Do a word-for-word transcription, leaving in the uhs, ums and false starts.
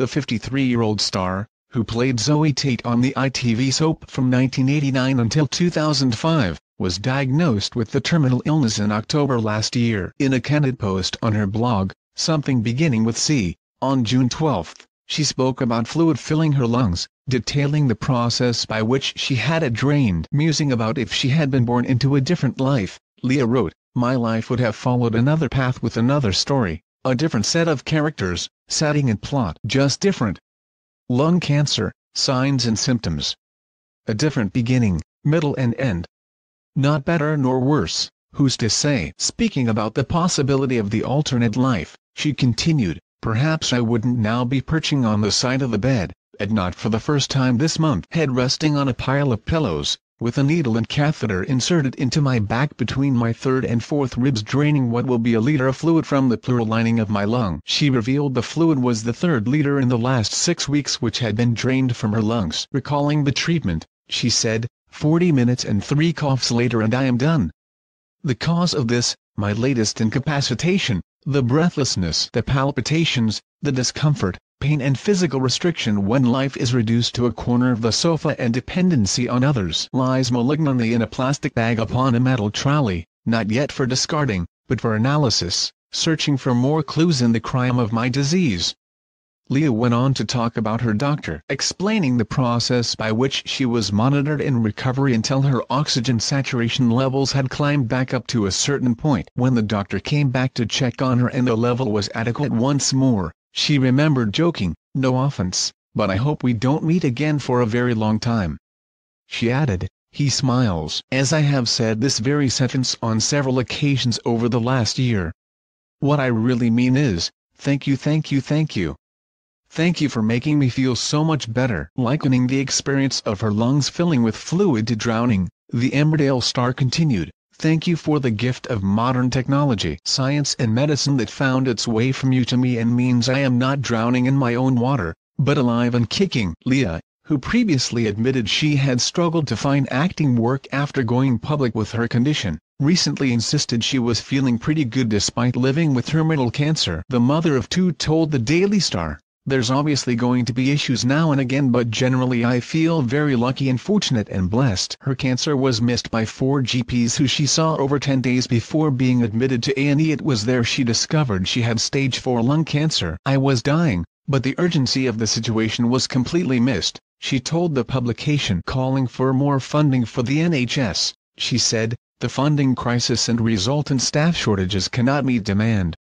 the fifty-three-year-old star, who played Zoe Tate on the I T V soap from nineteen eighty-nine until two thousand five, was diagnosed with the terminal illness in October last year. In a candid post on her blog, Something Beginning With C, on June twelfth, she spoke about fluid filling her lungs, detailing the process by which she had it drained. Musing about if she had been born into a different life, Leah wrote, "My life would have followed another path with another story, a different set of characters, setting and plot. Just different. Lung cancer, signs and symptoms. A different beginning, middle and end. Not better nor worse, who's to say?" Speaking about the possibility of the alternate life, she continued, "Perhaps I wouldn't now be perching on the side of the bed, and not for the first time this month, head resting on a pile of pillows, with a needle and catheter inserted into my back between my third and fourth ribs, draining what will be a liter of fluid from the pleural lining of my lung." She revealed the fluid was the third liter in the last six weeks which had been drained from her lungs. Recalling the treatment, she said, forty minutes and three coughs later and I am done. The cause of this, my latest incapacitation, the breathlessness, the palpitations, the discomfort, pain and physical restriction when life is reduced to a corner of the sofa, and dependency on others, lies malignantly in a plastic bag upon a metal trolley, not yet for discarding, but for analysis, searching for more clues in the crime of my disease." Leah went on to talk about her doctor, explaining the process by which she was monitored in recovery until her oxygen saturation levels had climbed back up to a certain point. When the doctor came back to check on her and the level was adequate once more, she remembered joking, "No offense, but I hope we don't meet again for a very long time." She added, "He smiles." As I have said this very sentence on several occasions over the last year. What I really mean is, thank you, thank you, thank you. Thank you for making me feel so much better. Likening the experience of her lungs filling with fluid to drowning, the Emmerdale star continued, "Thank you for the gift of modern technology, science and medicine that found its way from you to me and means I am not drowning in my own water, but alive and kicking." Leah, who previously admitted she had struggled to find acting work after going public with her condition, recently insisted she was feeling pretty good despite living with terminal cancer. The mother of two told the Daily Star, "There's obviously going to be issues now and again, but generally I feel very lucky and fortunate and blessed." Her cancer was missed by four G Ps who she saw over ten days before being admitted to A and E. It was there she discovered she had stage four lung cancer. "I was dying, but the urgency of the situation was completely missed," she told the publication. Calling for more funding for the N H S, she said, "The funding crisis and resultant staff shortages cannot meet demand.